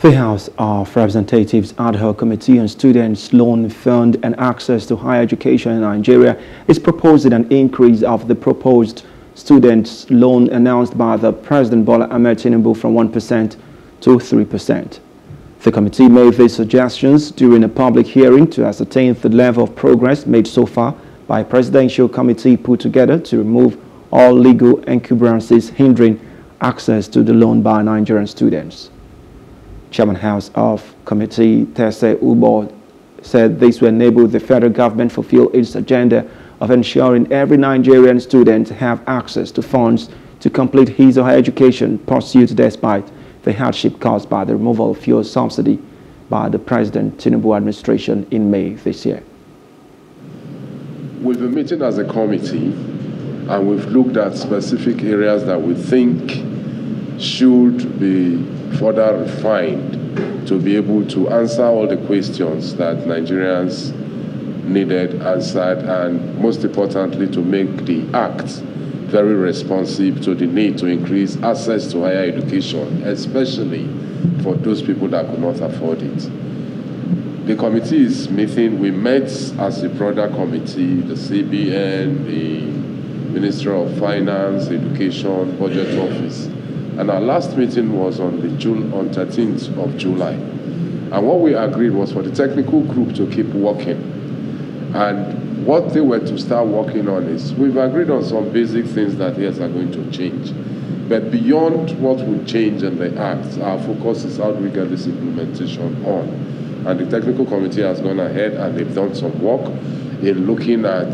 The House of Representatives Ad Hoc Committee on Students' Loan Fund and Access to Higher Education in Nigeria is proposing an increase of the proposed students' loan announced by the President Bola Ahmed Tinubu from 1% to 3%. The committee made these suggestions during a public hearing to ascertain the level of progress made so far by a presidential committee put together to remove all legal encumbrances hindering access to the loan by Nigerian students. Chairman House of Committee Tese Ubo said this will enable the federal government fulfill its agenda of ensuring every Nigerian student have access to funds to complete his or her education pursuit despite the hardship caused by the removal of fuel subsidy by the President Tinubu administration in May this year. We've been meeting as a committee and we've looked at specific areas that we think should be further refined to be able to answer all the questions that Nigerians needed answered, and most importantly to make the act very responsive to the need to increase access to higher education, especially for those people that could not afford it. The committee is meeting. We met as a broader committee, the CBN, the Minister of Finance, Education, Budget Office. And our last meeting was on the 13th of July. And what we agreed was for the technical group to keep working. And what they were to start working on is, we've agreed on some basic things that yes are going to change. But beyond what will change in the act, our focus is how do we get this implementation on. And the technical committee has gone ahead and they've done some work in looking at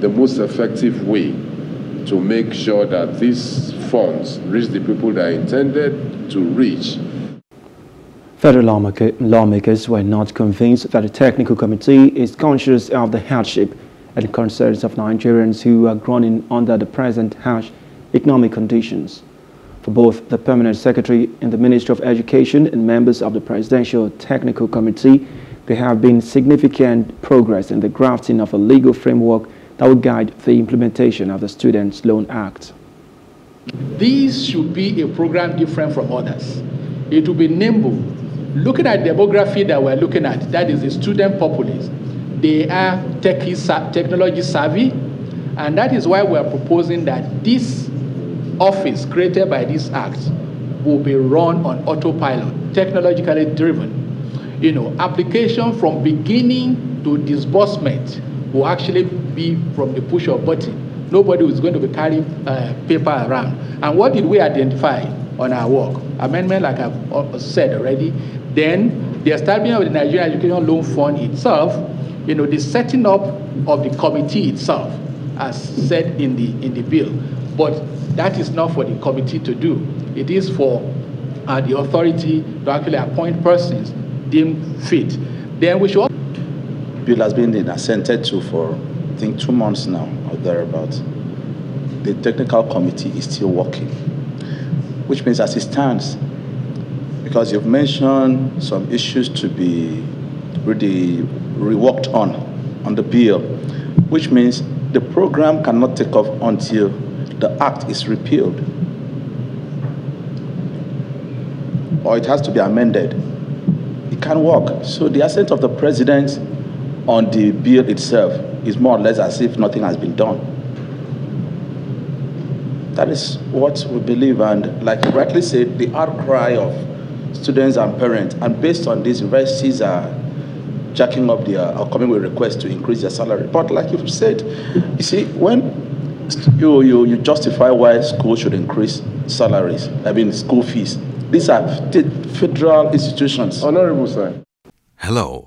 the most effective way to make sure that these funds reach the people they are intended to reach. Federal lawmakers were not convinced that the technical committee is conscious of the hardship and concerns of Nigerians who are groaning under the present harsh economic conditions. For both the permanent secretary and the Minister of Education and members of the Presidential Technical Committee, there have been significant progress in the drafting of a legal framework that will guide the implementation of the Students' Loan Act. This should be a program different from others. It will be nimble. Looking at demography that we're looking at, that is the student populace, they are technology savvy, and that is why we're proposing that this office created by this act will be run on autopilot, technologically driven. You know, application from beginning to disbursement will actually be from the push of button. Nobody is going to be carrying paper around. And what did we identify on our work? Amendment, like I've said already. Then the establishment of the Nigerian Education Loan Fund itself, you know, the setting up of the committee itself, as said in the bill. But that is not for the committee to do. It is for the authority to actually appoint persons deemed fit. Then we should. Bill has been assented to for, I think, 2 months now, or thereabouts. The technical committee is still working, which means as it stands, because you've mentioned some issues to be really reworked on the bill, which means the program cannot take off until the act is repealed, or it has to be amended. It can't work. So the assent of the president on the bill itself is more or less as if nothing has been done. That is what we believe, and like you rightly said, the outcry of students and parents, and based on this, universities are jacking up their coming with requests to increase their salary. But like you've said, you see, when you justify why schools should increase salaries, I mean school fees, these are federal institutions. Honorable sir. Hello.